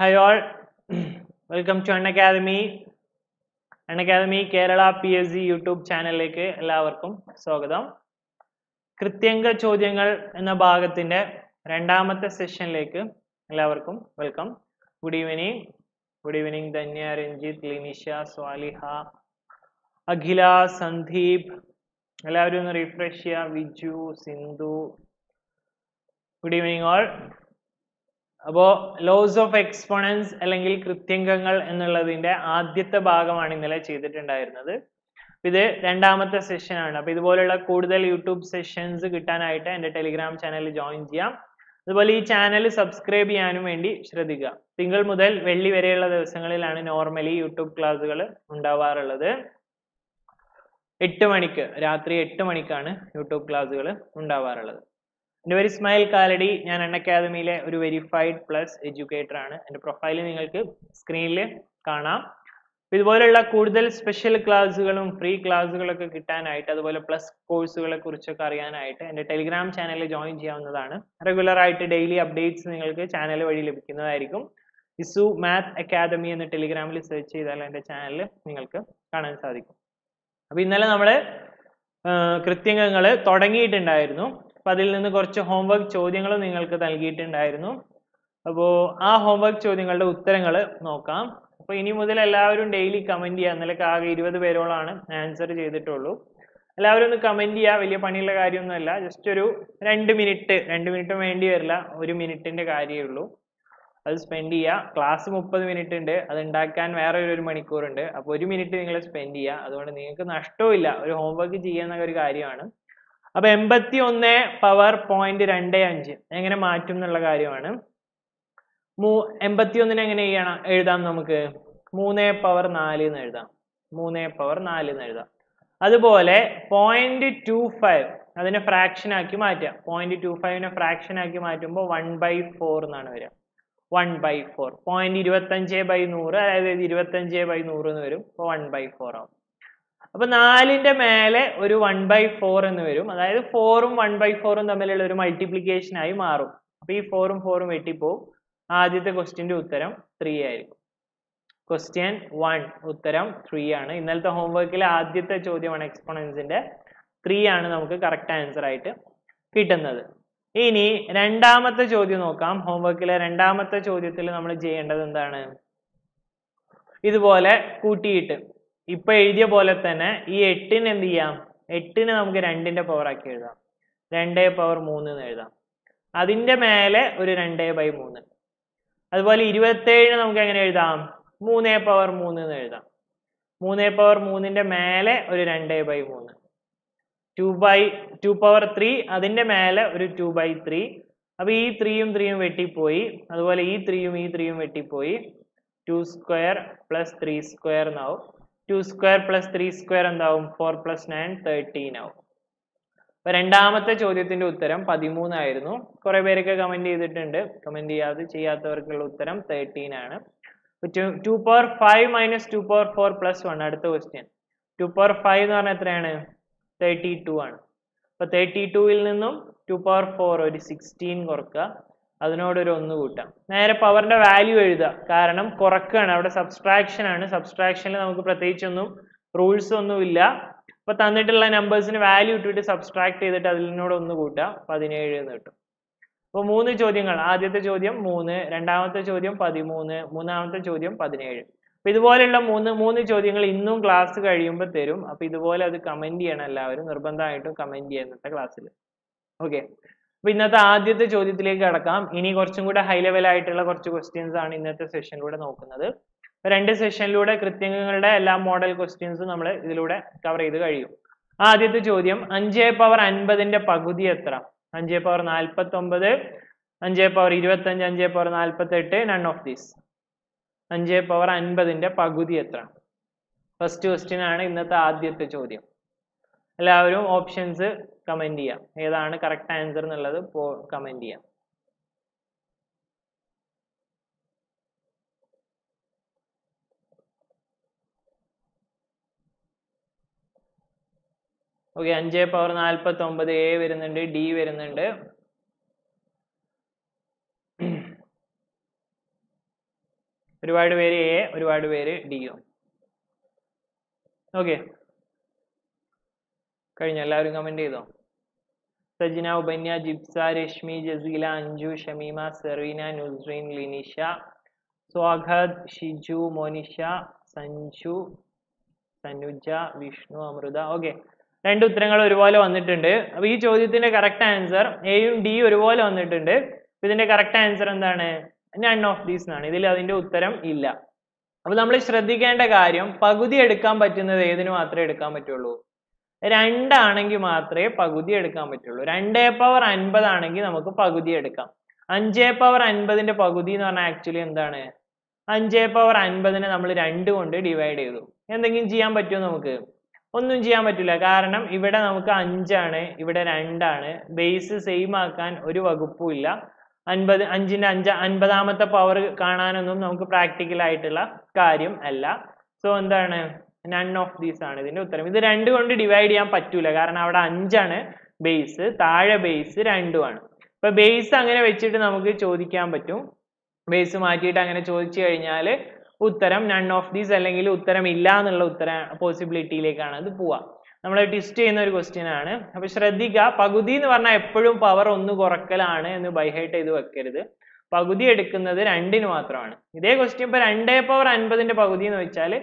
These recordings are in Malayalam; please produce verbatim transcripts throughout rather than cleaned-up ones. Hi all, welcome to an Academy, an Academy Kerala P S C YouTube channel. Ellavarkkum swagatham. Krithyanga Chodyangal enna bhagathinte rendamathe session lekku ellavarkkum welcome. Good evening, good evening Danya, Ranjit, Linisha, Swaliha, Aghila, Sandeep, ellavarum onnu refresh cheya, Viju, Sindhu. Good evening all. About laws of exponents, alangil Krityangangal and the Ladinda, Aditha Bagamanilla Chidit and Diana. With a Randamatha session and up with the Bolada Kudal YouTube sessions, Gitanaita and a Telegram channel joins ya. The Bali channel subscribe Yanumendi, Shradiga. Single Mudel, Velli Varela, the Sangal and normally YouTube class, Undavara there. Ettamanika, Rathri Ettamanikana, YouTube class, Undavara. I am Ismaiel Kalady, I am an Academy Verified Plus Educator. And profile is on screen. With all special classes, free classes, plus courses, and a Telegram channel join. Regular daily updates on the channel. ISSUMATH Academy and the Telegram search channel. We will Corcho homework chodingal Ningalka Algate and Ireno. Abo ah homework chodingal Uttarangal, no come. For any mother allowed daily commendia and the Lakaga with the Verolana, answer the Tolo. Allowed in the commendia, Villapanilla Garionella, just to do random minute, random minute of Indierla, or a minute in the Gardiolo. I'll spendia, class up the minute in day, and then Dakan Vara Manicurunde, a podium minute in English spendia, other than the Nastoilla, or homework Gian Gariana. अब empathy on the power point and day and Martin Lagariana Mu empathy on the Nangana Edam Namke Mune power Nali Nerda Mune power Nali Nerda Adabole point two five and then a fraction acumata point two five in a fraction acumatumbo one by four nanavera one by four point Idvatanje by Nura Idvatanje by Nuru one by four. Now, we have one by four. That is four and one by four. That is multiplication. Now, four and four and eight. That is the question three. Question one. three. In the homework, the exponents three is the correct answer. This is the homework. This is the Now, we will do this. eight and we will do two power. two power three. That is two by three. That is twenty-seven and we will do three power three. three power three and two by three. two power three and two by three. Now, this three and three is going to be three. two square plus three square now. two square plus three square and four plus nine, thirteen now. But endamath chodyathinte uttaram thirteen aayirunnu. Kore perukku comment cheyidittunde. Comment cheyade cheyyathavarkkulla uttaram thirteen aanu. two power five minus two power four plus one adutha question. two power five ennu parna ethrayanu thirty-two aanu. Appo thirty-two il ninnum two power four oru sixteen korkka. That's the power value. Because correction, subtraction, subtraction, rules. But the numbers value to subtract it. That's the power. That's the power. That's the power. That's the power. That's the power. That's the power. That's the power. If you have any questions, you can ask high-level questions in this session. In this session, we will cover all model questions. If you have any questions, five power fifty power five power forty-nine, five power twenty-five, five power forty-eight, none of these. five power fifty. First question is the options. Comment here. Here is the correct answer. Comment here. Okay, five power forty-nine, A varununde, D varununde. ഒരുപാട് പേര് എ ഒരുപാട് പേര് ഡിയോ ഓക്കെ കഴിഞ്ഞ എല്ലാവരും കമന്റ് ചെയ്തോ സജിന ഉബന്യ ജിബ്സ രശ്മി ജസീല അഞ്ജു ഷമീമ സെറീന നുസ്രീൻ ലിനിഷ സ്വാഗത് ഷിജു മോനിഷ സഞ്ജു സനുജ വിഷ്ണു അമൃത ഓക്കെ രണ്ട് ഉത്തരങ്ങൾ ഒരുപോലെ വന്നിട്ടുണ്ട് അപ്പോൾ ഈ ചോദ്യത്തിന്റെ കറക്റ്റ് ആൻസർ എയും ഡി ഒരുപോലെ വന്നിട്ടുണ്ട് ഇതിന്റെ കറക്റ്റ് ആൻസർ എന്താണ് none of these ആണ് ഇതിൽ അതിന്റെ ഉത്തരം ഇല്ല അപ്പോൾ നമ്മൾ ശ്രദ്ധിക്കേണ്ട കാര്യം പകുതി എടുക്കാൻ പറ്റുന്നത് ഏതിനു മാത്രമേ എടുക്കാൻ പറ്റുള്ളൂ രണ്ട് ആണെങ്കിൽ മാത്രമേ പകുതി എടുക്കാൻ പറ്റുള്ളൂ രണ്ട് പവർ അൻപത് ആണെങ്കിൽ നമുക്ക് പകുതി എടുക്കാം അഞ്ച് പവർ അൻപത് ന്റെ പകുതി എന്ന് പറഞ്ഞാൽ ആക്ച്വലി എന്താണ് അഞ്ച് പവർ അൻപത് നെ നമ്മൾ രണ്ട് കൊണ്ട് ഡിവൈഡ് ചെയ്തു എന്തെങ്കിലും ചെയ്യാൻ പറ്റുമോ നമുക്ക് ഒന്നും ചെയ്യാൻ പറ്റില്ല കാരണം ഇവിടെ നമുക്ക് അഞ്ച് ആണ് ഇവിടെ രണ്ട് ആണ് ബേസ് സെയിം ആക്കാൻ ഒരു വകുപ്പുമില്ല അൻപത് അഞ്ചിന്റെ അഞ്ച് അൻപതാമത്തെ പവർ കാണാനൊന്നും നമുക്ക് പ്രാക്ടിക്കൽ ആയിട്ടുള്ള കാര്യം അല്ല സോ എന്താണ് നൺ ഓഫ് ദീസ് ആണ് ഇതിന്റെ ഉത്തരം ഇത് രണ്ട് കൊണ്ട് ഡിവൈഡ് ചെയ്യാൻ പറ്റൂല കാരണം അവിടെ അഞ്ചാണ് ബേസ് താഴെ ബേസ് രണ്ടുമാണ് അപ്പൊ ബേസ് അങ്ങനെ വെച്ചിട്ട് നമുക്ക് ചോദിക്കാൻ പറ്റും ബേസ് മാറ്റിയിട്ട് അങ്ങനെ ചോദിച്ചു കഴിഞ്ഞാൽ ഉത്തരം നൺ ഓഫ് ദീസ് അല്ലെങ്കിൽ ഉത്തരം ഇല്ല എന്നുള്ള ഉത്തരം പോസിബിലിറ്റിയിലേക്കാണ് അത് പോവാ നമ്മൾ ടെസ്റ്റ് ചെയ്യുന്ന ഒരു ക്വസ്റ്റ്യൻ ആണ് അപ്പോൾ ശ്രദ്ധിക്കുക പകുതി എന്ന് പറഞ്ഞാൽ എപ്പോഴും പവർ ഒന്ന് കുറക്കലാണ് എന്ന് ബൈഹേർട്ട് ചെയ്ത് വെക്കരുത് പകുതി എടുക്കുന്നത് രണ്ടിന് മാത്രമാണ് ഇതേ ക്വസ്റ്റ്യൻ ഇപ്പോൾ രണ്ടേ പവർ അൻപതിന്റെ പകുതി എന്ന് വെച്ചാൽ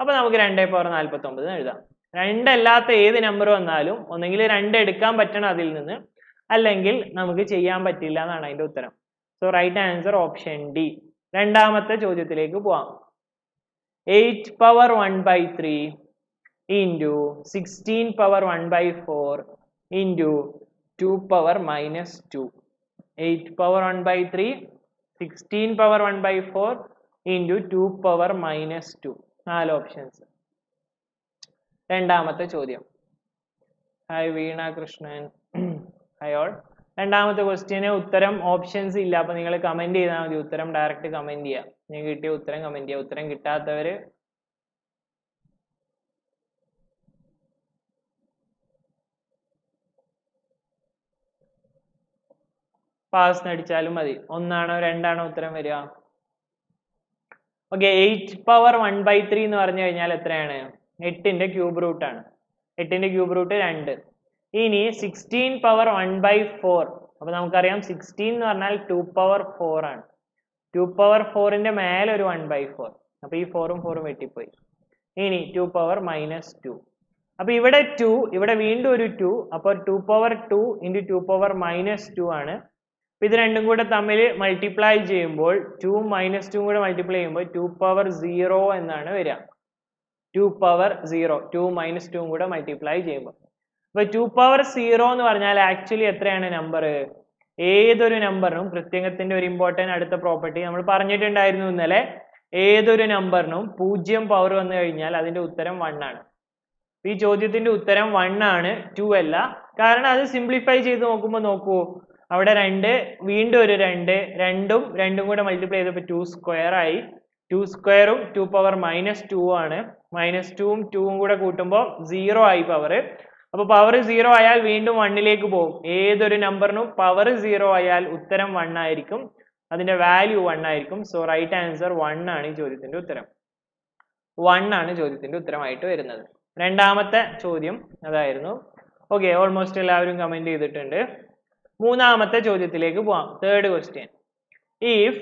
അപ്പോൾ നമുക്ക് രണ്ടേ പവർ നാൽപ്പത്തി ഒമ്പത് എഴുതാം രണ്ടല്ലാത്ത ഏത് നമ്പർ വന്നാലും ഒന്നെങ്കിൽ രണ്ട് എടുക്കാൻ പറ്റണം അതിൽ നിന്ന് അല്ലെങ്കിൽ നമുക്ക് ചെയ്യാൻ പറ്റില്ല എന്നാണ് അതിൻ്റെ ഉത്തരം so right answer option D രണ്ടാമത്തെ ചോദ്യത്തിലേക്ക് പോവാം eight power one by three into sixteen power one by four into two power minus two eight power one by three sixteen power one by four into two power minus two all options രണ്ടാമത്തെ ചോദ്യം hi Veena Krishnan hi all രണ്ടാമത്തെ ക്വസ്റ്റ്യന് ഉത്തരം ഓപ്ഷൻസ് ഇല്ല അപ്പോൾ നിങ്ങൾ കമന്റ് ചെയ്താൽ മതി ഉത്തരം ഡയറക്റ്റ് കമന്റ് ചെയ്യാം നിങ്ങൾക്ക് കിട്ടിയ ഉത്തരം കമന്റ് ചെയ്യാം ഉത്തരം കിട്ടാത്തവര് പാസ് അടിച്ചാലും മതി ഒന്നാണോ രണ്ടാണോ ഉത്തരം വരിക okay eight power one by three എന്ന് പറഞ്ഞു കഴിഞ്ഞാൽ എത്രയാണ് എട്ടിന്റെ ക്യൂബ് റൂട്ട് ആണ് എട്ടിന്റെ ക്യൂബ് റൂട്ട് രണ്ട് ഇനി sixteen power one by four അപ്പൊ നമുക്കറിയാം സിക്സ്റ്റീൻ എന്ന് പറഞ്ഞാൽ ടു പവർ ഫോർ ആണ് ടു പവർ ഫോറിന്റെ മേലെ ഒരു വൺ ബൈ ഫോർ അപ്പൊ ഈ ഫോറും ഫോറും വെട്ടിപ്പോയി ഇനി ടു പവർ മൈനസ് ടു അപ്പൊ ഇവിടെ ടു ഇവിടെ വീണ്ടും ഒരു ടു അപ്പൊ two power two into two power minus two ആണ് ഇത് രണ്ടും കൂടെ തമ്മിൽ മൾട്ടിപ്ലൈ ചെയ്യുമ്പോൾ ടു മൈനസ് ടു കൂടെ മൾട്ടിപ്ലൈ ചെയ്യുമ്പോൾ ടു പവർ സീറോ എന്നാണ് വരിക two power zero two minus two കൂടെ മൾട്ടിപ്ലൈ ചെയ്യുമ്പോൾ അപ്പൊ ടു പവർ സീറോ എന്ന് പറഞ്ഞാൽ ആക്ച്വലി എത്രയാണ് നമ്പർ ഏതൊരു നമ്പറിനും കൃത്യകത്തിന്റെ ഒരു ഇമ്പോർട്ടൻറ്റ് അടുത്ത പ്രോപ്പർട്ടി നമ്മൾ പറഞ്ഞിട്ടുണ്ടായിരുന്നു ഇന്നലെ ഏതൊരു നമ്പറിനും പൂജ്യം പവർ വന്നു കഴിഞ്ഞാൽ അതിന്റെ ഉത്തരം വൺ ആണ് ഈ ചോദ്യത്തിന്റെ ഉത്തരം വൺ ആണ് ടു അല്ല കാരണം അത് സിംപ്ലിഫൈ ചെയ്ത് നോക്കുമ്പോൾ നോക്കൂ അവിടെ രണ്ട് വീണ്ടും ഒരു രണ്ട് രണ്ടും രണ്ടും കൂടെ മൾട്ടിപ്ലൈ ചെയ്തപ്പോൾ ടു സ്ക്വയർ ആയി ടു സ്ക്വയറും ടു പവർ മൈനസ് ടു ആണ് മൈനസ് ടൂവും ടൂവും കൂടെ കൂട്ടുമ്പോൾ സീറോ ആയി പവർ അപ്പോൾ പവർ സീറോ ആയാൽ വീണ്ടും വണ്ണിലേക്ക് പോകും ഏതൊരു നമ്പറിനും പവർ സീറോ ആയാൽ ഉത്തരം വൺ ആയിരിക്കും അതിന്റെ വാല്യൂ വൺ ആയിരിക്കും സോ റൈറ്റ് ആൻസർ വൺ ആണ് ഈ ചോദ്യത്തിന്റെ ഉത്തരം വൺ ആണ് ചോദ്യത്തിന്റെ ഉത്തരമായിട്ട് വരുന്നത് രണ്ടാമത്തെ ചോദ്യം അതായിരുന്നു ഓക്കെ ഓൾമോസ്റ്റ് എല്ലാവരും കമന്റ് ചെയ്തിട്ടുണ്ട് മൂന്നാമത്തെ ചോദ്യത്തിലേക്ക് പോവാം third question if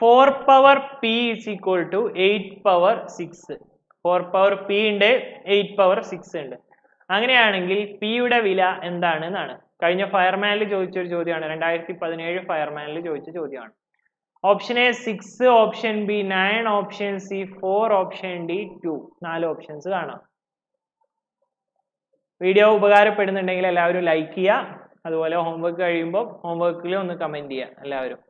four power P is equal to eight power six four power P ഉണ്ട് എയ്റ്റ് പവർ സിക്സ് ഉണ്ട് അങ്ങനെയാണെങ്കിൽ പിയുടെ വില എന്താണ് എന്നാണ് കഴിഞ്ഞ ഫയർമാനിൽ ചോദിച്ചൊരു ചോദ്യമാണ് രണ്ടായിരത്തി പതിനേഴ് ഫയർമാനിൽ ചോദിച്ച ചോദ്യമാണ് option A six option B nine option C four option D two നാല് ഓപ്ഷൻസ് കാണാം വീഡിയോ ഉപകാരപ്പെടുന്നുണ്ടെങ്കിൽ എല്ലാവരും ലൈക്ക് ചെയ്യുക അതുപോലെ ഹോംവർക്ക് കഴിയുമ്പോൾ ഹോംവർക്കിൽ ഒന്ന് കമന്റ് ചെയ്യുക എല്ലാവരും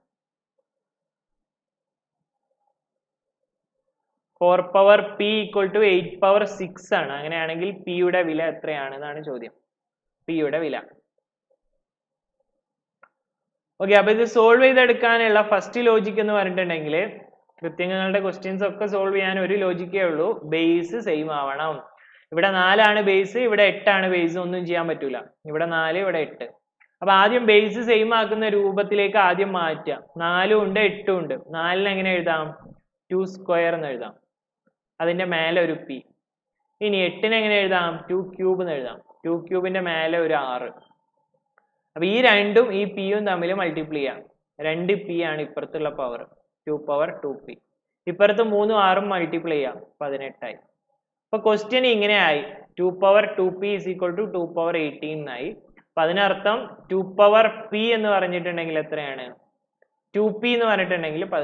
four power P equal to eight power six ആണ് അങ്ങനെയാണെങ്കിൽ പിയുടെ വില എത്രയാണെന്നാണ് ചോദ്യം പിയുടെ വില ഓക്കെ അപ്പൊ ഇത് സോൾവ് ചെയ്തെടുക്കാനുള്ള ഫസ്റ്റ് ലോജിക് എന്ന് പറഞ്ഞിട്ടുണ്ടെങ്കിൽ കൃത്യങ്ങളുടെ ക്വസ്റ്റ്യൻസ് ഒക്കെ സോൾവ് ചെയ്യാൻ ഒരു ലോജിക്കേ ഉള്ളൂ ബേസ് സെയിം ആവണം ഇവിടെ നാലാണ് ബേസ് ഇവിടെ എട്ടാണ് ബേസ് ഒന്നും ചെയ്യാൻ പറ്റൂല ഇവിടെ നാല് ഇവിടെ എട്ട് അപ്പൊ ആദ്യം ബേസ് സെയിം ആക്കുന്ന രൂപത്തിലേക്ക് ആദ്യം മാറ്റുക നാലും ഉണ്ട് എട്ടും ഉണ്ട് നാലിന് എങ്ങനെ എഴുതാം two square and the other P. In eight two cube and two cube in the male R. E random E P and the multiply. Randy P and Ipertula power two power two P. Ipertha Munu R multiply Padanet type. So, question is two power two P is equal to two power eighteen I. Padanartham two power P and the two P is eighteen. So, P is eighteen by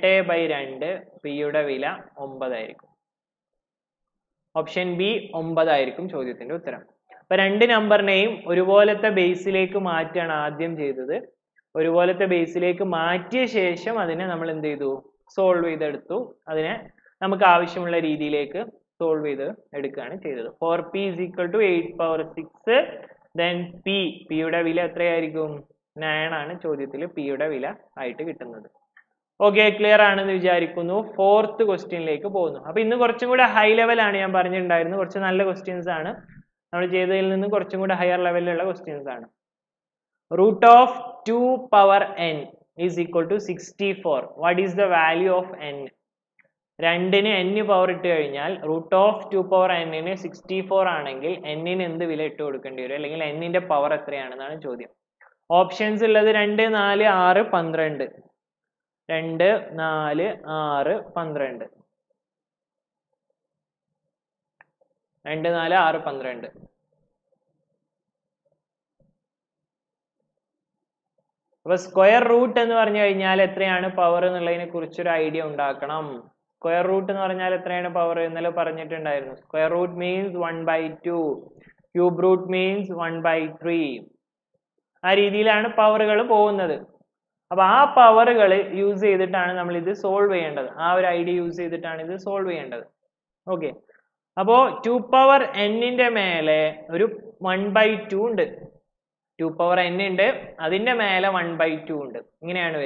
two, P is nine. Option B is nine. So, two number name is one base. one base. Solve it. Solve it. four P is equal to eight power six. Then P, P is equal to nine, P is equal to okay, clear. Fourth question. Now, we will do a high level. We will do a questions. We will do a higher level questions. Root of two power n is equal to sixty-four. What is the value of n? two n power root of two power n is sixty-four anengil n in the villa two n in the power three and options are two naal r twelve two naal r twelve two naal r twelve square root ennu paranju power idea square root square root means one by two. Cube root means one by three. That is the power. Now, that power is used to solve that idea used to solve okay. Now, two power n is one by two. two power n is one by two. I will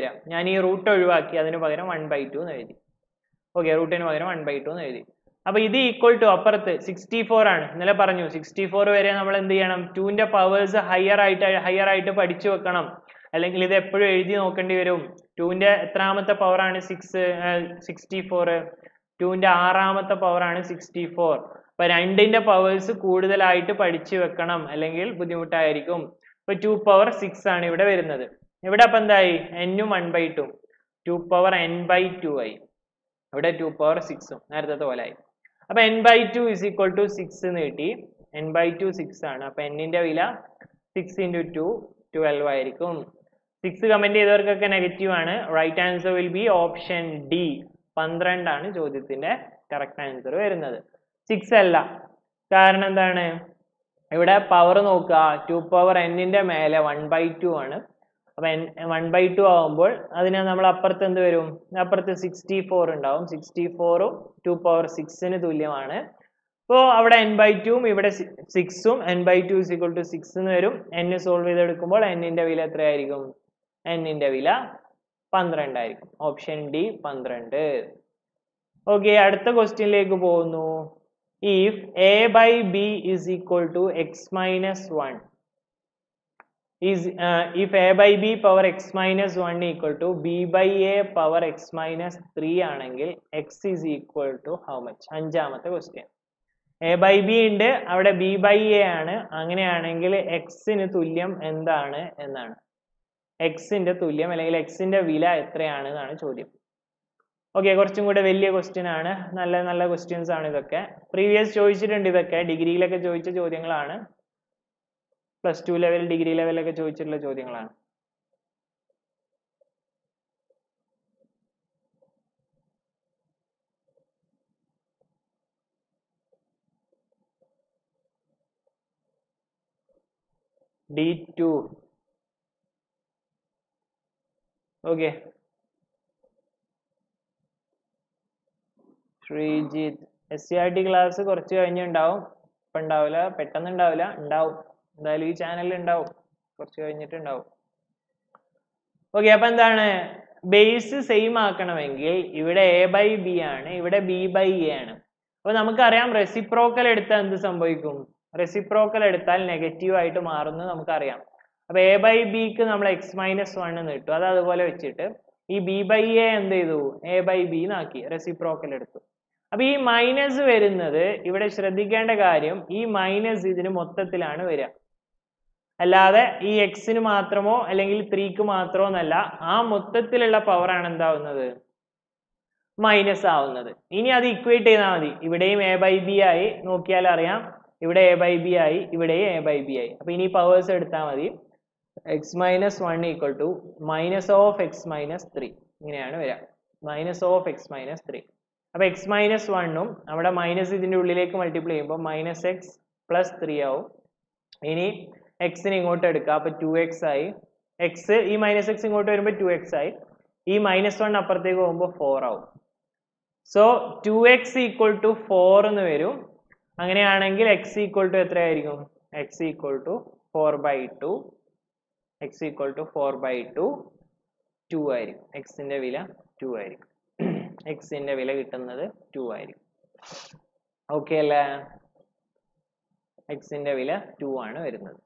root one by two. Okay, root n one by two. Now, this is equal to sixty-four. And sixty-four two in the powers higher height, higher height of two in the power six, sixty-four. two in the power sixty-four. But and in the powers could light to but two power six and n one by two. two power n by two I. two power six. N by two is equal to six. N by two is six. N into six into two, twelve. six comment negative. Right answer will be option D. twelve correct answer. six power two power n into one by two. When one by two is sixty-four. sixty-four two power six. So, n by two is six. N by two is equal to six. N is always n in the n in the option D twelve. Okay, at the question if a by b is equal to x minus one. Is uh, if a by b power x minus one equal to b by a power x minus three anengil x is equal to how much? Anjamathe question. A by b inde avade b by a aanu angane anengil x inu tulyam endaanu ennaanu x inde tulyam allekil x inde vila ethrayanu ennaanu chodyam. Okay, korchum kude veliya question aanu nalla nalla questions aanu idokke previous choichittundu idokke degree ilekku choicha chodyangalanu plus two level, degree level like a choice. D two. Okay. Srijit. S C R T class or Indian Dow. Pandavla, Petan and Davila, Dow. The channel and out. Okay, the base is same. A by B and B by A. Now, we have reciprocal. Reciprocal is negative item. A by B is x minus one. That is ഈ b by a എന്ത് ചെയ്തു a by b നാക്കി reciprocal എടുത്തു അപ്പോൾ ഈ മൈനസ് വരുന്നത് ഇവിടെ ശ്രദ്ധിക്കേണ്ട കാര്യം ഈ മൈനസ് ഇതിനെ മൊത്തത്തിലാണ് വരിക അല്ലാതെ ഈ x ന് മാത്രമോ അല്ലെങ്കിൽ three ക്ക് മാത്രമൊന്നല്ല ആ മൊത്തത്തിലുള്ള പവർ ആണ് എന്താവുന്നത് മൈനസ് ആവുന്നത് ഇനി അത് ഇക്വേറ്റ് ചെയ്താൽ മതി ഇവിടെയും a by b ആയി നോക്കിയാൽ അറിയാം ഇവിടെ a by b ആയി ഇവിടെ a by b ആയി അപ്പോൾ ഇനി പവേഴ്സ് എടുത്താൽ മതി x minus one equal to minus of x minus three ഇങ്ങനെയാണ് വരിക minus of x minus three അപ്പോൾ x minus one ഉം അവിടെ മൈനസ് ഇതിന്റെ ഉള്ളിലേക്ക് മൾട്ടിപ്ലൈ ചെയ്യുമ്പോൾ minus x plus three ആവും ഇനി x നെ ഇങ്ങോട്ട് എടുക്കുക അപ്പോൾ two x ആയി x ഈ minus x ഇങ്ങോട്ട് വരുമ്പോൾ two x ആയി ഈ minus one അപ്പുറത്തേക്ക് പോകുമ്പോൾ four ആവും so two x equal to four എന്ന് വരും അങ്ങനെയാണെങ്കിൽ x equal to എത്രയായിരിക്കും x equal to four by two x equal to four by two, two आयरिक, x इन्द विला two आयरिक, x इन्द विला इटन्नद two आयरिक, okay ला, x इन्द विला two आण वेरिन्नद,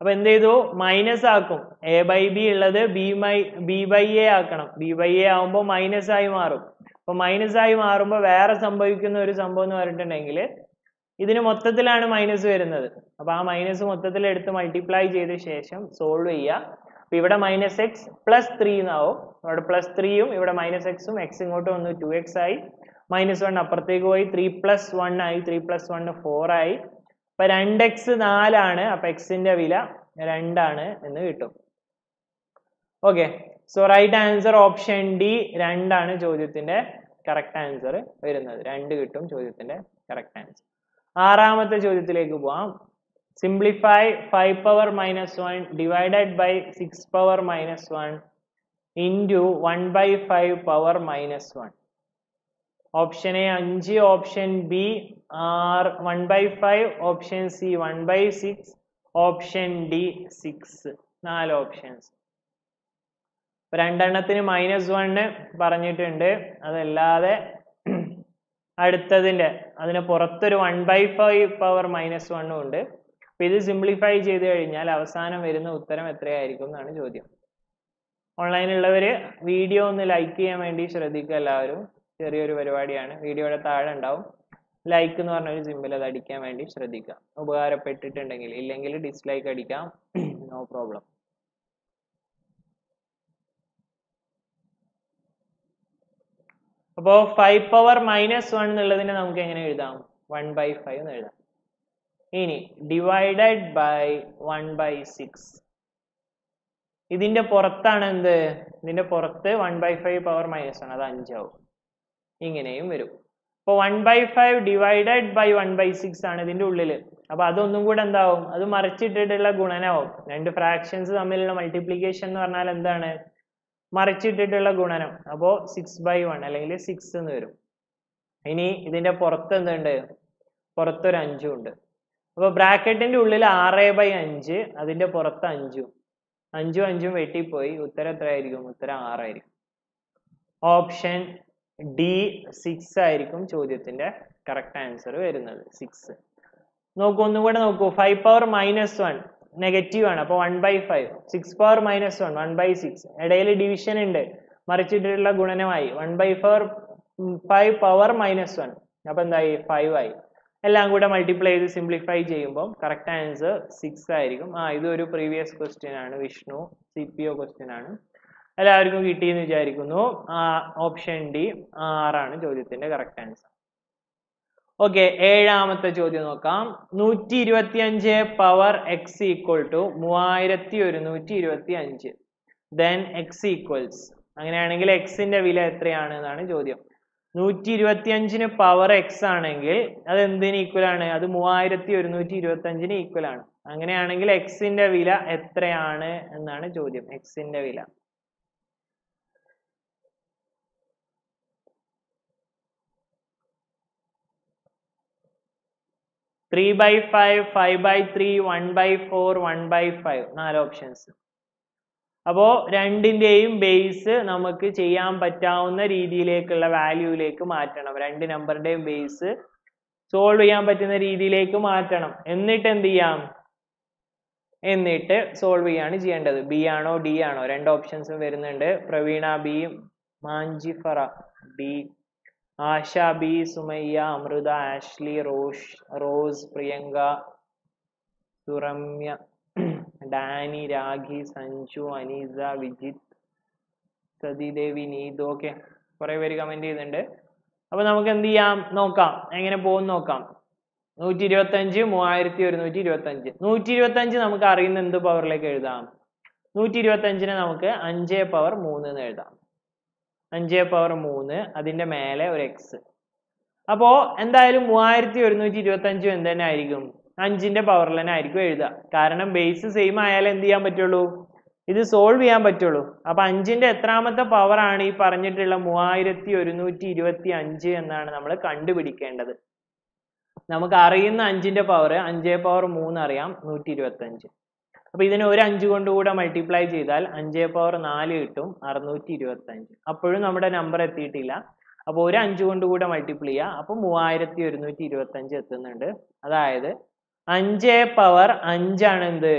अब इन्द इदो minus आकुम, a by b इल्लद b by, b by a आकनम, b by a आउम्बो minus आयु मारुम, अब minus आयु मारुम्बो वैर संभविक्कुन्न ओरु संभवम एनु परिट्टुंडेंगिल ഇതിനെ മൊത്തത്തിലാണ് മൈനസ് വരുന്നത് അപ്പോൾ ആ മൈനസ് മൊത്തത്തിൽ എടുത്ത് മൾട്ടിപ്ലൈ ചെയ്ത ശേഷം സോൾവ് ചെയ്യുക അപ്പോൾ ഇവിടെ minus x plus three എന്നാവും അവിടെ plus three ഉം ഇവിടെ minus x ഉം x ഇങ്ങോട്ട് വന്നു two x ആയി minus one അപ്പുറത്തേക്ക് പോയി three plus one ആയി three plus one four ആയി അപ്പോൾ two x four ആണ് അപ്പോൾ x ന്റെ വില two ആണ് എന്ന് കിട്ടും okay so right answer option D two ആണ് ചോദ്യത്തിന്റെ കറക്റ്റ് ആൻസർ വരുന്നത് two കിട്ടും ചോദ്യത്തിന്റെ കറക്റ്റ് ആൻസർ ആറാമത്തെ ചോദ്യത്തിലേക്ക് പോവാം simplify five power minus one divided by six power minus one into one by five power minus one option A five option B one by five option C one by six option D six നാല് ഓപ്ഷൻസ് രണ്ടെണ്ണത്തിന് minus one പറഞ്ഞിട്ടുണ്ട് അതല്ലാതെ അടുത്തതിന്റെ അതിനെ പുറത്ത് ഒരു one by five power minus one ഉണ്ട് അപ്പോൾ ഇത് സിംപ്ലിഫൈ ചെയ്തു കഴിഞ്ഞാൽ അവസാനം വരുന്ന ഉത്തരം എത്രയായിരിക്കും എന്നാണ് ചോദ്യം ഓൺലൈനിൽ ഉള്ളവര് വീഡിയോ ഒന്ന് ലൈക്ക് ചെയ്യാൻ വേണ്ടി ശ്രദ്ധിക്കുക എല്ലാവരും ചെറിയൊരു പരിപാടിയാണ് വീഡിയോയുടെ താഴെ ഉണ്ടാവും ലൈക്ക് എന്ന് പറഞ്ഞ ഒരു സിമ്പിൾ അത് അടിക്കാൻ വേണ്ടി ശ്രദ്ധിക്കുക ഉപകാരപ്പെട്ടിട്ടുണ്ടെങ്കിൽ ഇല്ലെങ്കിൽ ഡിസ്ലൈക്ക് അടിക്കാം നോ പ്രോബ്ലം അപ്പോൾ five power minus one എന്നുള്ളതിനെ നമുക്ക് എങ്ങനെ എഴുതാം one by five എന്ന് എഴുതാം ഇനി divided by one by six ഇതിന്റെ പുറത്താണ് എന്ത് ഇതിന്റെ പുറത്ത് one by five power minus one അത് five ആവും ഇങ്ങനെയും വരും അപ്പോൾ one by five divided by one by six ആണ് ഇതിന്റെ ഉള്ളിൽ അപ്പോൾ അതൊന്നും കൂടി എന്താവും അത് മറിച്ചിട്ടിട്ടുള്ള ഗുണനമാവും രണ്ട് ഫ്രാക്ഷൻസ് തമ്മിലുള്ള മൾട്ടിപ്ലിക്കേഷൻ എന്ന് പറഞ്ഞാൽ എന്താണ് മറിച്ചിട്ടിട്ടുള്ള ഗുണനം അപ്പോൾ six by one അല്ലെങ്കിൽ six എന്ന് വരും ഇനി ഇതിന്റെ പുറത്ത് എന്തുണ്ട് പുറത്ത് ഒരു five ഉണ്ട് അപ്പോൾ ബ്രാക്കറ്റിന്റെ ഉള്ളിൽ six by five അതിന്റെ പുറത്ത് five five five വെട്ടി പോയി ഉത്തരം എത്രയായിരിക്കും ഉത്തരം six ആയിരിക്കും ഓപ്ഷൻ ഡി six ആയിരിക്കും ചോദ്യത്തിന്റെ കറക്റ്റ് ആൻസർ വരുന്നത് six നോക്കൂ ഒന്നുകൂടെ നോക്കൂ five power minus one negative ആണ് അപ്പോൾ one by five six power minus one one by six ഇടയിൽ ഡിവിഷൻ ഉണ്ട് മറിച്ചിട്ടുള്ള ഗുണനമായി one by five power minus one അപ്പോൾ എന്തായി five ആയി എല്ലാം കൂടെ മൾട്ടിപ്ലൈ ചെയ്ത് സിംപ്ലിഫൈ ചെയ്യുമ്പോൾ കറക്റ്റ് ആൻസർ six ആയിരിക്കും ആ ഇതൊരു പ്രീവിയസ് ക്വസ്റ്റ്യൻ ആണ് വിഷ്ണു സിപിഒ ക്വസ്റ്റ്യൻ ആണ് എല്ലാവർക്കും കിട്ടിയെന്ന് വിചാരിക്കുന്നു ആ ഓപ്ഷൻ ഡി six ആണ് ചോദ്യത്തിന്റെ കറക്റ്റ് ആൻസർ ഓക്കെ ഏഴാമത്തെ ചോദ്യം നോക്കാം one twenty-five power x equal to thirty-one twenty-five then x equals അങ്ങനെയാണെങ്കിൽ x ന്റെ വില എത്രയാണ് എന്നാണ് ചോദ്യം one twenty-five ന് പവർ x ആണെങ്കിൽ അത് എന്തിന് ഈക്വൽ ആണ് അത് thirty-one twenty-five ന് ഈക്വൽ ആണ് അങ്ങനെയാണെങ്കിൽ x ന്റെ വില എത്രയാണ് എന്നാണ് ചോദ്യം x ന്റെ വില three by five, five by three, one by four, one by five. നാല് ഓപ്ഷൻസ്. അപ്പോൾ രണ്ടിന്റെയും ബേസ് നമുക്ക് ചെയ്യാൻ പറ്റാവുന്ന രീതിയിലേക്കുള്ള വാല്യൂയിലേക്ക് മാറ്റണം. രണ്ട് നമ്പറിന്റെയും ബേസ് സോൾവ് ചെയ്യാൻ പറ്റുന്ന രീതിയിലേക്ക് മാറ്റണം. എന്നിട്ട് എന്ത് ചെയ്യാം? എന്നിട്ട് സോൾവ് ചെയ്യാണ് ചെയ്യേണ്ടത്. ബി ആണോ ഡി ആണോ രണ്ട് ഓപ്ഷൻസും വരുന്നുണ്ട്. Praveena B, Mangifera D, Asha B, Sumayya, Amrita, Ashley, Rosh, Rose, Priyanka, Suramya, Danny, Rakhi, Sanju, Aneesa, Vijith, Sathidevi, Neethu. Okay, കുറെ പേര് കമന്റ് ചെയ്യുന്നുണ്ട്. അപ്പൊ നമുക്ക് എന്ത് ചെയ്യാം, നോക്കാം എങ്ങനെ പോകും നോക്കാം. നൂറ്റി ഇരുപത്തി അഞ്ച് മൂവായിരത്തി ഒരുന്നൂറ്റി ഇരുപത്തി അഞ്ച് നൂറ്റി ഇരുപത്തി അഞ്ച് നമുക്ക് അറിയുന്ന എന്ത് പവറിലേക്ക് എഴുതാം? നൂറ്റി ഇരുപത്തി അഞ്ചിനെ നമുക്ക് അഞ്ചേ പവർ മൂന്ന് എന്ന് എഴുതാം. അഞ്ചേ പവർ മൂന്ന്, അതിന്റെ മേലെ ഒരു എക്സ്. അപ്പോ എന്തായാലും മൂവായിരത്തി ഒരുന്നൂറ്റി ഇരുപത്തി അഞ്ചും എന്ത് തന്നെ ആയിരിക്കും, അഞ്ചിന്റെ പവറിൽ തന്നെ ആയിരിക്കും എഴുതുക. കാരണം ബേസ് സെയിം ആയാലും എന്ത് ചെയ്യാൻ പറ്റുള്ളൂ, ഇത് സോൾവ് ചെയ്യാൻ പറ്റുള്ളൂ. അപ്പൊ അഞ്ചിന്റെ എത്രാമത്തെ പവറാണ് ഈ പറഞ്ഞിട്ടുള്ള മൂവായിരത്തി ഒരുന്നൂറ്റി ഇരുപത്തി അഞ്ച് എന്നാണ് നമ്മൾ കണ്ടുപിടിക്കേണ്ടത്. നമുക്ക് അറിയുന്ന അഞ്ചിന്റെ പവർ അഞ്ചേ പവർ മൂന്ന് അറിയാം, നൂറ്റി ഇരുപത്തി അഞ്ച്. അപ്പൊ ഇതിനെ ഒരു അഞ്ച് കൊണ്ടുകൂടെ മൾട്ടിപ്ലൈ ചെയ്താൽ അഞ്ചേ പവർ നാല് കിട്ടും, അറുന്നൂറ്റി ഇരുപത്തി അഞ്ച്. അപ്പോഴും നമ്മുടെ നമ്പർ എത്തിയിട്ടില്ല. അപ്പൊ ഒരു അഞ്ച് കൊണ്ടുകൂടെ മൾട്ടിപ്ലൈ ചെയ്യുക, അപ്പൊ മൂവായിരത്തി ഒരുന്നൂറ്റി ഇരുപത്തി അഞ്ച് എത്തുന്നുണ്ട്. അതായത് അഞ്ചേ പവർ അഞ്ചാണ് എന്ത്,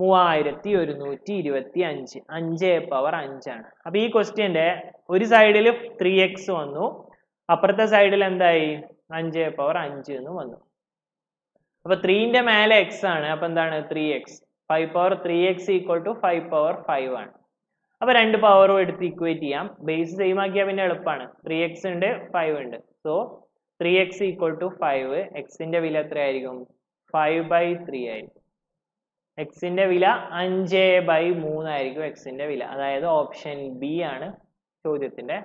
മൂവായിരത്തി ഒരുന്നൂറ്റി ഇരുപത്തി അഞ്ച്. അഞ്ചേ പവർ അഞ്ചാണ്. അപ്പൊ ഈ ക്വസ്റ്റ്യന്റെ ഒരു സൈഡിൽ ത്രീ എക്സ് വന്നു, അപ്പുറത്തെ സൈഡിൽ എന്തായി അഞ്ച് പവർ അഞ്ച് എന്ന് വന്നു. അപ്പൊ ത്രീന്റെ മേലെ എക്സ് ആണ്, അപ്പൊ എന്താണ് three X. Five power three X equal to five power five ആണ്. അപ്പൊ രണ്ട് പവറും എടുത്ത് ഇക്വേറ്റ് ചെയ്യാം. ബേസ് സെയിം ആക്കിയാൽ പിന്നെ എളുപ്പമാണ്. ത്രീ എക്സ് ഉണ്ട്, ഫൈവ് ഉണ്ട്. So three X equal to five. എക്സിന്റെ വില എത്രയായിരിക്കും, ഫൈവ് ബൈ ത്രീ ആയിരിക്കും. എക്സിന്റെ വില അഞ്ച് ബൈ മൂന്നായിരിക്കും എക്സിന്റെ വില. അതായത് ഓപ്ഷൻ ബി ആണ് ചോദ്യത്തിന്റെ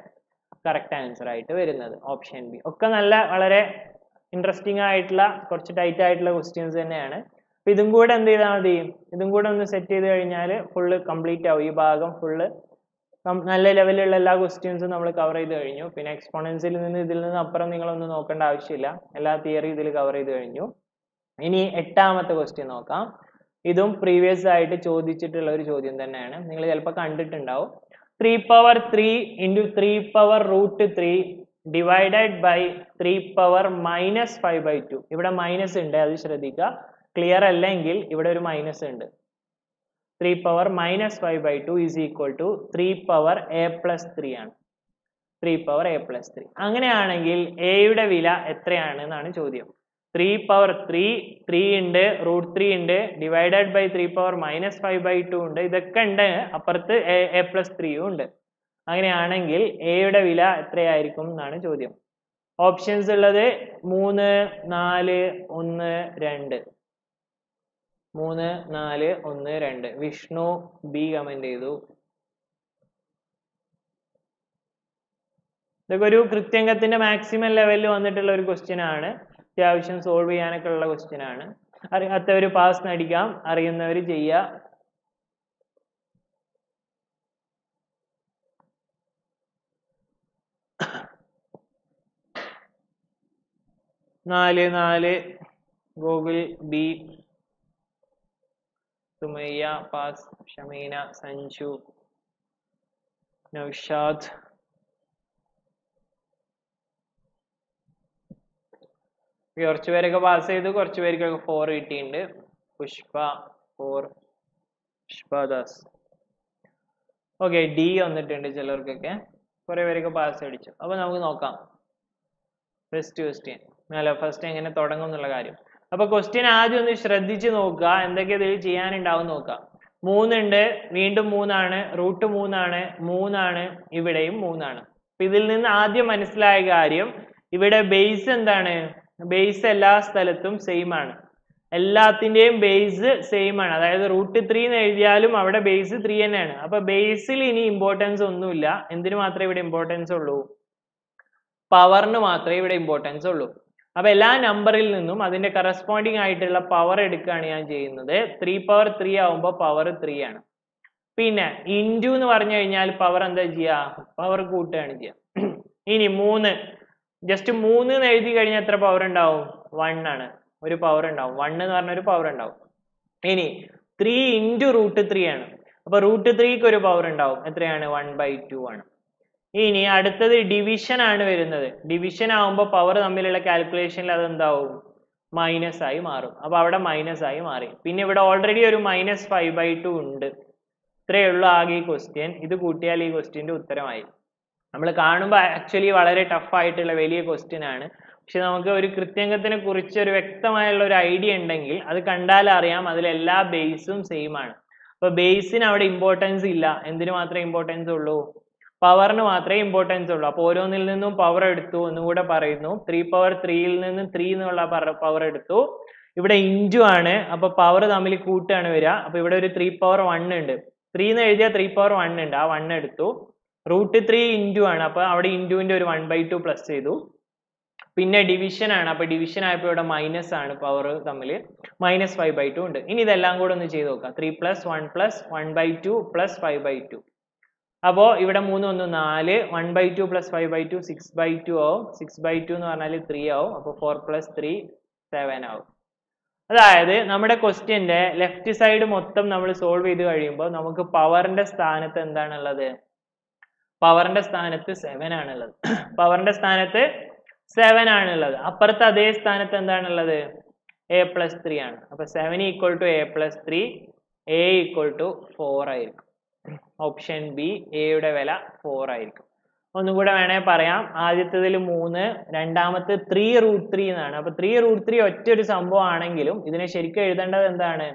കറക്റ്റ് ആൻസർ ആയിട്ട് വരുന്നത്, ഓപ്ഷൻ ബി. ഒക്കെ നല്ല വളരെ ഇൻട്രസ്റ്റിംഗ് ആയിട്ടുള്ള കുറച്ച് ടൈറ്റ് ആയിട്ടുള്ള ക്വസ്റ്റ്യൻസ് തന്നെയാണ്. അപ്പം ഇതും കൂടെ എന്ത് ചെയ്താൽ മതി, ഇതും കൂടെ ഒന്ന് സെറ്റ് ചെയ്ത് കഴിഞ്ഞാൽ ഫുള്ള് കംപ്ലീറ്റ് ആവും. ഈ ഭാഗം ഫുള്ള് നല്ല ലെവലിലുള്ള എല്ലാ ക്വസ്റ്റ്യൻസും നമ്മൾ കവർ ചെയ്ത് കഴിഞ്ഞു. പിന്നെ എക്സ്പോണൻസിൽ നിന്ന് ഇതിൽ നിന്ന് അപ്പുറം നിങ്ങളൊന്നും നോക്കേണ്ട ആവശ്യമില്ല. എല്ലാ തിയറി ഇതിൽ കവർ ചെയ്ത് കഴിഞ്ഞു. ഇനി എട്ടാമത്തെ ക്വസ്റ്റ്യൻ നോക്കാം. ഇതും പ്രീവിയസ് ആയിട്ട് ചോദിച്ചിട്ടുള്ള ഒരു ചോദ്യം തന്നെയാണ്, നിങ്ങൾ ചിലപ്പോൾ കണ്ടിട്ടുണ്ടാവും. Three power three into three power root three divided by three power minus five by two. ഇവിടെ മൈനസ് ഉണ്ട്, അത് ശ്രദ്ധിക്കുക. ക്ലിയർ അല്ലെങ്കിൽ ഇവിടെ ഒരു മൈനസ് ഉണ്ട്. Three power minus five by two is equal to three power A plus three ആണ്. Three power A plus three. അങ്ങനെയാണെങ്കിൽ എയുടെ വില എത്രയാണ് എന്നാണ് ചോദ്യം. ത്രീ പവർ ത്രീ, ത്രീ ഉണ്ട്, റൂട്ട് ത്രീ ഉണ്ട്, divided by three power minus five by two ഉണ്ട്, ഇതൊക്കെ ഉണ്ട്. അപ്പുറത്ത് എ പ്ലസ് ത്രീയും ഉണ്ട്. അങ്ങനെയാണെങ്കിൽ എയുടെ വില എത്രയായിരിക്കും എന്നാണ് ചോദ്യം. ഓപ്ഷൻസ് ഉള്ളത് മൂന്ന്, നാല്, ഒന്ന്, രണ്ട്. മൂന്ന്, നാല്, ഒന്ന്, രണ്ട്. വിഷ്ണു ബി കമന്റ് ചെയ്തു. ഇതൊക്കെ ഒരു കൃത്യംഗത്തിന്റെ മാക്സിമം ലെവലിൽ വന്നിട്ടുള്ള ഒരു ക്വസ്റ്റ്യൻ ആണ്. അത്യാവശ്യം സോൾവ് ചെയ്യാനൊക്കെ ഉള്ള ക്വസ്റ്റ്യൻ ആണ്. അറിയാത്തവർ പാസ് നടിക്കാം, അറിയുന്നവർ ചെയ്യാം. നാല് നാല് ഗോകുൽ ബി, സുമയ്യ പാസ്, ഷമീന, സഞ്ജു, നൌഷാദ്. കുറച്ചു പേരൊക്കെ പാസ് ചെയ്തു, കുറച്ചു പേർക്കൊക്കെ ഫോർ കിട്ടിയിട്ടുണ്ട്. Pushpa four, Pushpadas. Okay, D വന്നിട്ടുണ്ട് ചിലർക്കൊക്കെ. കുറെ പേരൊക്കെ പാസ് അടിച്ചു. അപ്പൊ നമുക്ക് നോക്കാം ഫസ്റ്റ് ക്വസ്റ്റ്യൻ. അല്ല, ഫസ്റ്റ് എങ്ങനെ തുടങ്ങും എന്നുള്ള കാര്യം. അപ്പൊ ക്വസ്റ്റ്യൻ ആദ്യം ഒന്ന് ശ്രദ്ധിച്ചു നോക്കുക, എന്തൊക്കെ ഇതിൽ ചെയ്യാനുണ്ടാവും നോക്കാം. മൂന്നുണ്ട്, വീണ്ടും മൂന്നാണ്, റൂട്ട് മൂന്നാണ്, മൂന്നാണ്, ഇവിടെയും മൂന്നാണ്. അപ്പൊ ഇതിൽ നിന്ന് ആദ്യം മനസ്സിലായ കാര്യം, ഇവിടെ ബേസ് എന്താണ്, ബേസ് എല്ലാ സ്ഥലത്തും സെയിം ആണ്, എല്ലാത്തിൻ്റെയും ബേസ് സെയിം ആണ്. അതായത് റൂട്ട് ത്രീ എന്ന് എഴുതിയാലും അവിടെ ബേസ് ത്രീ തന്നെയാണ്. അപ്പൊ ബേസിൽ ഇനി ഇമ്പോർട്ടൻസ് ഒന്നുമില്ല. എന്തിനു മാത്രമേ ഇവിടെ ഇമ്പോർട്ടൻസ് ഉള്ളൂ, പവറിന് മാത്രമേ ഇവിടെ ഇമ്പോർട്ടൻസ് ഉള്ളൂ. അപ്പൊ എല്ലാ നമ്പറിൽ നിന്നും അതിന്റെ കറസ്പോണ്ടിങ് ആയിട്ടുള്ള പവർ എടുക്കുകയാണ് ഞാൻ ചെയ്യുന്നത്. ത്രീ പവർ ത്രീ ആവുമ്പോൾ പവർ ത്രീ ആണ്. പിന്നെ ഇൻറ്റു എന്ന് പറഞ്ഞു കഴിഞ്ഞാൽ പവർ എന്താ ചെയ്യുക, പവർ കൂട്ടുകയാണ് ചെയ്യുക. ഇനി മൂന്ന്, ജസ്റ്റ് മൂന്ന് എന്ന് എഴുതി കഴിഞ്ഞാൽ എത്ര പവർ ഉണ്ടാവും, വൺ ആണ്, ഒരു പവർ ഉണ്ടാവും. വൺ എന്ന് പറഞ്ഞ ഒരു പവർ ഉണ്ടാവും. ഇനി ത്രീ ഇൻറ്റു റൂട്ട് ത്രീ ആണ്, അപ്പൊ റൂട്ട് ത്രീക്ക് ഒരു പവർ ഉണ്ടാവും, എത്രയാണ്, വൺ ബൈ ടു ആണ്. ഇനി അടുത്തത് ഡിവിഷൻ ആണ് വരുന്നത്. ഡിവിഷൻ ആവുമ്പോൾ പവർ തമ്മിലുള്ള കാൽക്കുലേഷനിൽ അതെന്താവും, minus I maarum appo avada minus I maari pinne ivda already oru minus five by two undu itre ullu aage ee question idu kootiyal ee question inde uttarayi nammal kaanumba actually valare tough aayittulla veliya question aanu പക്ഷെ നമുക്ക് ഒരു കൃത്യംഗത്തിനെ കുറിച്ച് ഒരു വ്യക്തമായുള്ള ഒരു ഐഡിയ ഉണ്ടെങ്കിൽ അത് കണ്ടാൽ അറിയാം അതിലെ എല്ലാ ബേസും സെയിം ആണ് അപ്പോൾ ബേസിന് അവിടെ ഇംപോർട്ടൻസ് ഇല്ല എന്തിനു മാത്രമേ ഇംപോർട്ടൻസ് ഉള്ളൂ പവറിന് മാത്രമേ ഇംപോർട്ടൻസ് ഉള്ളൂ അപ്പോൾ ഓരോന്നിൽ നിന്നും പവർ എടുത്തു എന്ന് കൂടെ പറയുന്നു three power three ൽ നിന്നും three എന്നുള്ള പവർ എടുത്തു ഇവിടെ ഇഞ്ചു ആണ് അപ്പോൾ പവർ തമ്മിൽ കൂട്ടാണ് വരിക അപ്പോൾ ഇവിടെ ഒരു three power one ഉണ്ട് three എന്ന് എഴുതിയാൽ three power one ഉണ്ട് ആ one എടുത്തു root three ഇഞ്ചു ആണ് അപ്പോൾ അവിടെ ഇഞ്ചുവിന്റെ ഒരു one by two പ്ലസ് ചെയ്തു Pinna division and up a division I put a minus and power minus five by two. In the language on the Chedoka three plus one plus one by two plus five by two. Above if it a moon on the Nale, one by two plus five by two, six by two out, six by two no anale three out, four plus three, seven out. That's number question there, left side motum number solve with the number power and the stanat and then another power and the stanat seven another power and the stanat. seven आनलद अपरता देश ताने तंदानलद a plus three आन अपर seven equal to a plus three a equal to four आयेगा option B a उड़े वेला four आयेगा उन्हें गुड़ा मैंने पार्याम आज इतने दिले मूने रंडामते three root three नान अपर three root three अच्छे एक संभव आने गिलों इतने शरीके इधरंडा तंदाने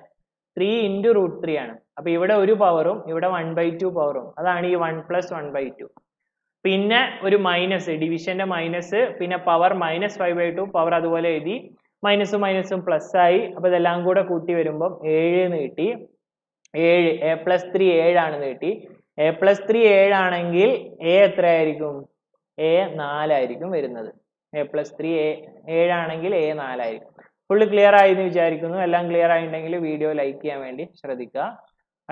three into root three आन अपर ये वड़ा एक पावरों ये वड़ा one by two पावरों अदानी one plus one by two Pinna ഒരു മൈനസ് ഡിവിഷന്റെ മൈനസ് പിന്നെ power minus five by two power അതുപോലെ എഴുതി മൈനസും മൈനസും പ്ലസ് ആയി അപ്പോൾ ഇതെല്ലാം കൂടെ കൂട്ടി വരുമ്പോൾ seven എന്ന് കിട്ടി seven a plus three seven ആണെന്ന് കിട്ടി a plus three seven ആണെങ്കിൽ a എത്ര ആയിരിക്കും a four ആയിരിക്കും വരുന്നത് a plus three seven ആണെങ്കിൽ a four ആയിരിക്കും ഫുൾ ക്ലിയർ ആയി എന്ന് വിചാരിക്കുന്നു എല്ലാം ക്ലിയർ ആയിണ്ടെങ്കിൽ വീഡിയോ ലൈക്ക് ചെയ്യാൻ വേണ്ടി ശ്രദ്ധിക്കുക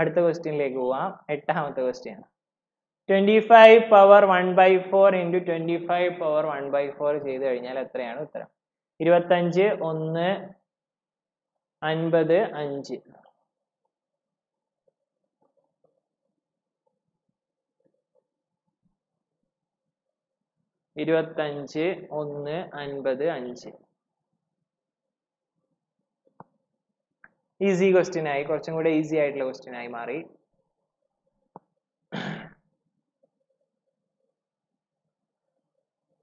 അടുത്ത ക്വസ്റ്റ്യനിലേക്ക് പോവാം എട്ടാമത്തെ question twenty-five power one by four into twenty-five power one by four ചെയ്തു കഴിഞ്ഞാൽ എത്രയാണ് ഉത്തരം twenty-five one fifty-five twenty-five one fifty-five easy question ആയി കുറച്ചും കൂടി ഈസി ആയിട്ടുള്ള ക്വസ്റ്റ്യൻ ആയി മാറി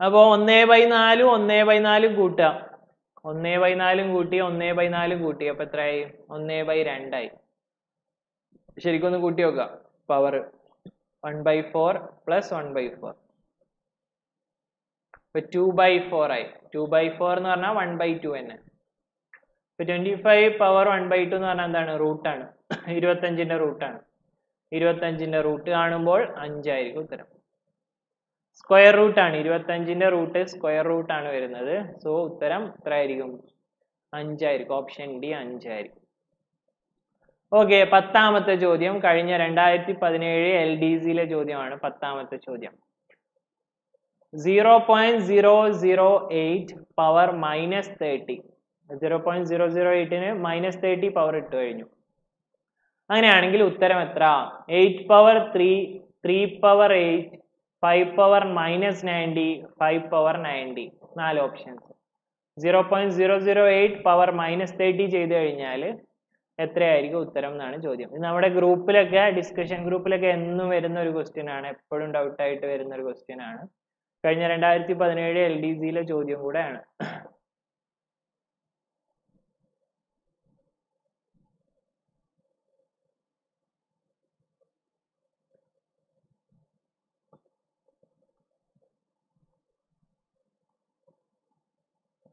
അപ്പോൾ one by four one by four കൂട്ടാം one by four കൂട്ടി one by four കൂട്ടി അപ്പോൾ എത്രയായി one by two ആയി ശരിക്കും ഒന്ന് കൂട്ടി നോക്കുക power one by four plus one by four അപ്പോൾ two by four ആയി two by four എന്ന് പറഞ്ഞാൽ one by two തന്നെ അപ്പോൾ twenty-five power one by two എന്ന് പറഞ്ഞാൽ എന്താണ് റൂട്ട് ആണ് twenty-five ന്റെ റൂട്ട് ആണ് twenty-five ന്റെ റൂട്ട് കാണുമ്പോൾ five ആയിരിക്കും ഉത്തരം Square root ആണ് twenty-five ന്റെ root square root ആണ് വരുന്നത് സോ ഉത്തരം എത്ര ആയിരിക്കും five ആയിരിക്കും ഓപ്ഷൻ ഡി five ആയിരിക്കും ഓക്കേ പത്താമത്തെ ചോദ്യം കഴിഞ്ഞ twenty seventeen L D C ലെ ചോദ്യമാണ് പത്താമത്തെ ചോദ്യം zero point zero zero eight power minus thirty zero point zero zero eight നെ minus thirty പവർ ഇട്ടു കഴിഞ്ഞു അങ്ങനെയാണെങ്കിൽ ഉത്തരം എത്ര eight power three three power eight five power minus ninety, five power ninety. four options. zero point zero zero eight power minus thirty ചെയ്തു കഴിഞ്ഞാൽ എത്രയായിരിക്കും ഉത്തരം എന്നാണ് ചോദ്യം. ഇത് നമ്മുടെ ഗ്രൂപ്പിലൊക്കെ ഡിസ്കഷൻ ഗ്രൂപ്പിലൊക്കെ എന്നും വരുന്ന ഒരു ക്വസ്റ്റ്യൻ ആണ്. എപ്പോഴും ഡൗട്ട് ആയിട്ട് വരുന്ന ഒരു ക്വസ്റ്റ്യൻ ആണ്. കഴിഞ്ഞ twenty seventeen L D C ലെ ചോദ്യം കൂടെയാണ്.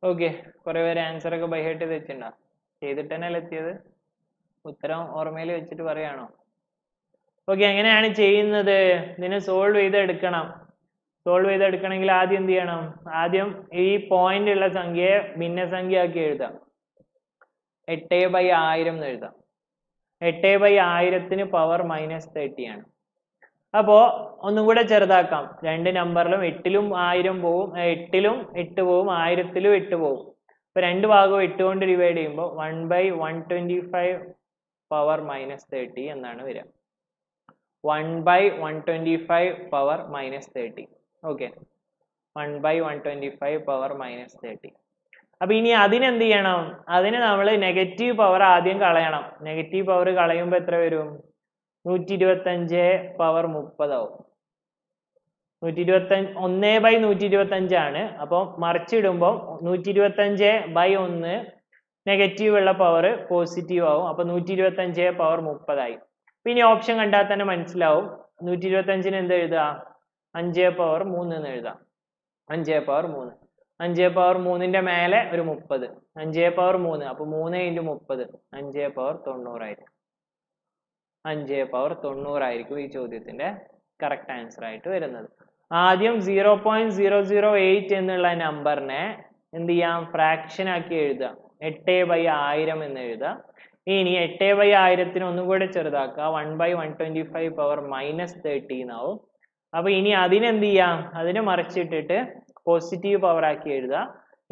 Okay, whatever answer I go by head to the chinda. Say the tunnel at the other Uttram or Mele Chitariano. Okay, I'm going to chain the then sold with the decanum. Sold with the decanangla in the anum. Adium, e point la sangue, minasangia girda. A tay by iram nerda. A tay by irathin power minus thirty and. Now, we will see the two numbers. We will see the two numbers. one by one twenty-five power minus thirty. one by one twenty-five power minus thirty. Okay. one by one twenty-five power minus thirty. Now, we have negative power. Negative power one twenty-five power thirty. one by one twenty-five one twenty-five by one negative power positive. one twenty-five power thirty. Now, option one twenty-five power three power five power three into mele oru thirty five power three appo three into thirty five power ninety aayirikku five power ninety aayirikku ee chodyatinte correct answer aayittu varunadu aadhyam zero point zero zero eight ennulla number ne endiyam fraction aaki ezhuda eight by one thousand ennu ezhuda ini eight by one thousand inu onnu kode cherudaka one by one twenty-five power minus thirty naavu appo ini adine endiyam adine marichittittu positive power aakiyeda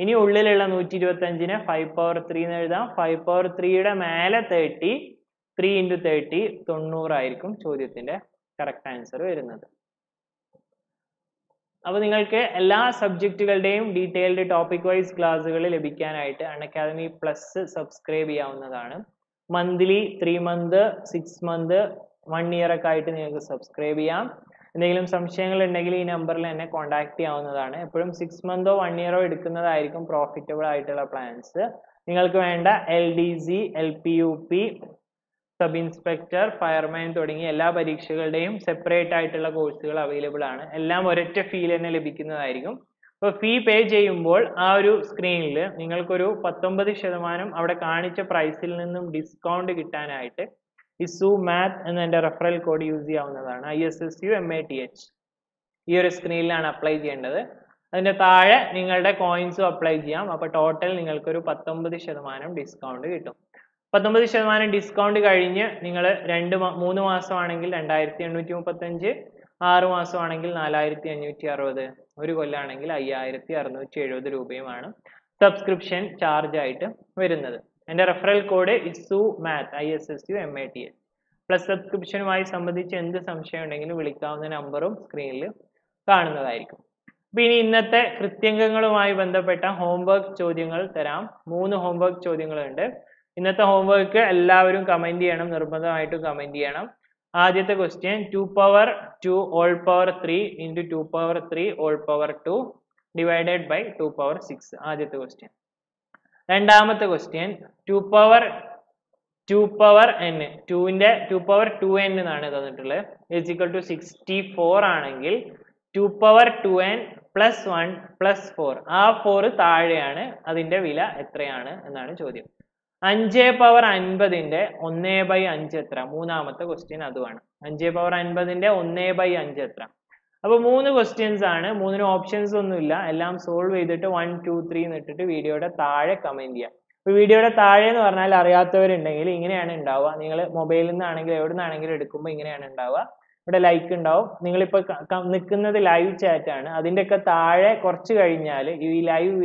ini ullilella one twenty-five ne five power three nu ezhudam five power three ide mele thirty three into thirty ninety aayirkum chodyathinte correct answer varunadu appo ningalku ella subjectukaludeyum detailed topic wise classes lebikkanayittu Unacademy Plus subscribe cheyavunnathaanu monthly three month six month one year okka aayittu ningalku subscribe cheyam. If you have any number, contact me. six months or one year, you can profitable plans. You can L D C, L P U P, Sub-Inspector, Fireman, separate title courses available. All the fee page is screen. You can get a price discount. ISSUMATH and then the referral code use ISSUMATH. This screen apply cheyendadu. Adinte thaale ningalde coins apply cheyam. Appo total ningalku oru nineteen percent discount kittum. nineteen percent discount kazhinju ningal two three maasam aanengil twenty-eight thirty-five, six maasam aanengil forty-five sixty, oru kolla aanengil fifty-six seventy rupayumaanu subscription charge aayittu varunnathu. And the referral code is ISSUMATH, I S S U M A T H. Plus subscription wise, somebody change the subscription number of screen. Pini Nate, Krityangalai Vandapeta, homework chodingal teram, moon homework chodingal under. Inata homework allow you comment the anum, Nurmada to comment the anum. Ajata question two power two all power three into two power three all power two divided by two power six. Ajata question. And the question two power two power n two in the two power two n is equal to sixty-four anengil two power two n plus one plus four ah four thaazheyanu adinte vila ethrayanu ennanu chodyam five power fifty inde one by five etra moonamatha question aduana five power fifty inde one by five etra. So, three questions are three options. All solve one, two, three in the video. If you video, you can mobile. You like it. Live chat. Live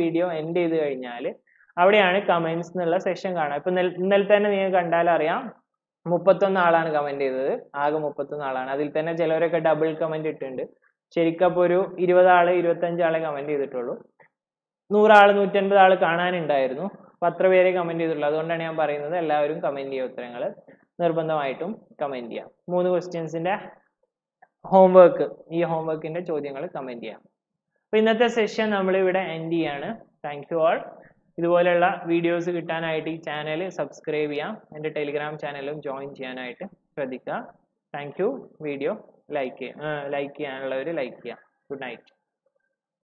video end. You comments session. thirty-four double comment. Cherikaporu, Idivada, Irotanjala commented the Tolo. Nural Nutan Badala Kana and Dirno. Patravere commented the Lazonda and Parina, the Lavum commendia of Triangular, Nurbana item, commendia. Moon questions in the homework, e homework in the Chodingal commendia. In the session, number with an Indiana. Thank you all. This videos I T channel, subscribe and the Telegram channel join Janite. Pradika. Thank you. Video. Like it, uh, like it, and like it. Good night.